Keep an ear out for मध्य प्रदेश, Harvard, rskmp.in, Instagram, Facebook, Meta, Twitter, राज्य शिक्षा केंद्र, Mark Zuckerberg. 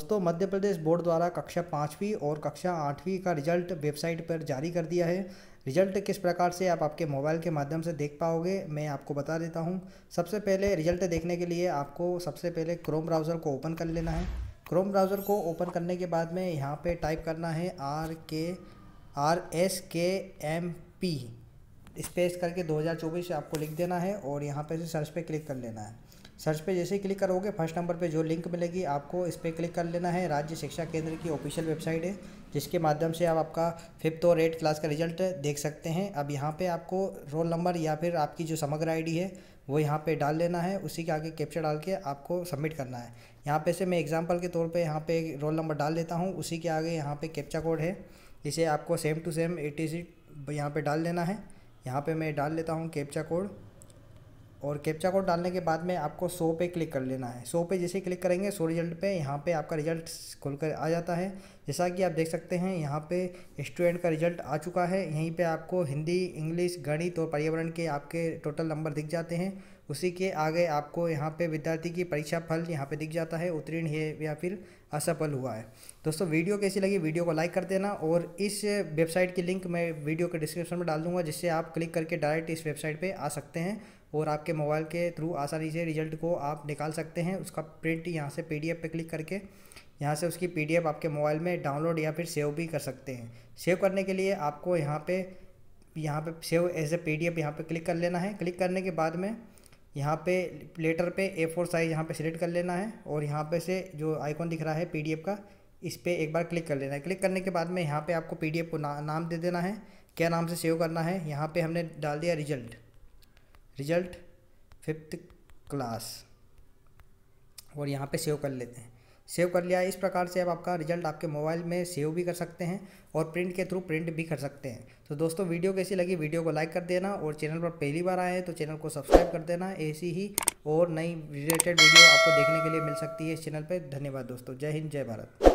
दोस्तों, मध्य प्रदेश बोर्ड द्वारा कक्षा 5वीं और कक्षा 8वीं का रिजल्ट वेबसाइट पर जारी कर दिया है। रिजल्ट किस प्रकार से आप आपके मोबाइल के माध्यम से देख पाओगे, मैं आपको बता देता हूं। सबसे पहले रिजल्ट देखने के लिए आपको सबसे पहले क्रोम ब्राउज़र को ओपन कर लेना है। क्रोम ब्राउज़र को ओपन करने के बाद में यहाँ पर टाइप करना है RSKMP स्पेस करके 2024 आपको लिख देना है और यहाँ पर सर्च पर क्लिक कर लेना है। सर्च पे जैसे ही क्लिक करोगे फर्स्ट नंबर पे जो लिंक मिलेगी आपको इस पर क्लिक कर लेना है। राज्य शिक्षा केंद्र की ऑफिशियल वेबसाइट है जिसके माध्यम से आप आपका 5th और 8th क्लास का रिजल्ट देख सकते हैं। अब यहाँ पे आपको रोल नंबर या फिर आपकी जो समग्र आईडी है वो यहाँ पे डाल लेना है। उसी के आगे कैप्चा डाल के आपको सबमिट करना है। यहाँ पर से मैं एग्जाम्पल के तौर पर यहाँ पर रोल नंबर डाल देता हूँ। उसी के आगे यहाँ पर कैप्चा कोड है, इसे आपको सेम टू सेम 80 यहाँ पर डाल लेना है। यहाँ पर मैं डाल लेता हूँ कैप्चा कोड और कैप्चा कोड डालने के बाद में आपको 100 पे क्लिक कर लेना है। 100 पे जैसे क्लिक करेंगे 100 रिजल्ट पे यहाँ पे आपका रिजल्ट खुल कर आ जाता है। जैसा कि आप देख सकते हैं यहाँ पे स्टूडेंट का रिजल्ट आ चुका है। यहीं पे आपको हिंदी, इंग्लिश, गणित और पर्यावरण के आपके टोटल नंबर दिख जाते हैं। उसी के आगे आपको यहाँ पे विद्यार्थी की परीक्षा फल यहाँ पे दिख जाता है, उत्तीर्ण है या फिर असफल हुआ है। दोस्तों, वीडियो कैसी लगी, वीडियो को लाइक कर देना और इस वेबसाइट की लिंक मैं वीडियो के डिस्क्रिप्शन में डाल दूँगा, जिससे आप क्लिक करके डायरेक्ट इस वेबसाइट पर आ सकते हैं और आपके मोबाइल के थ्रू आसानी से रिजल्ट को आप निकाल सकते हैं। उसका प्रिंट यहाँ से PDF पे क्लिक करके यहाँ से उसकी PDF आपके मोबाइल में डाउनलोड या फिर सेव भी कर सकते हैं। सेव करने के लिए आपको यहाँ पे सेव एज ए PDF यहाँ पे क्लिक कर लेना है। क्लिक करने के बाद में यहाँ पे लेटर पे A4 साइज़ यहाँ पे सिलेक्ट कर लेना है और यहाँ पे से जो आइकॉन दिख रहा है PDF का, इस पर एक बार क्लिक कर लेना है। क्लिक करने के बाद में यहाँ पर आपको PDF को नाम दे देना है, क्या नाम से सेव करना है। यहाँ पर हमने डाल दिया रिजल्ट 5th क्लास और यहाँ पे सेव कर लेते हैं। सेव कर लिया। इस प्रकार से आप आपका रिजल्ट आपके मोबाइल में सेव भी कर सकते हैं और प्रिंट के थ्रू प्रिंट भी कर सकते हैं। तो दोस्तों, वीडियो कैसी लगी, वीडियो को लाइक कर देना और चैनल पर पहली बार आए हैं तो चैनल को सब्सक्राइब कर देना। ऐसी ही और नई रिलेटेड वीडियो आपको देखने के लिए मिल सकती है इस चैनल पर। धन्यवाद दोस्तों, जय हिंद, जय भारत।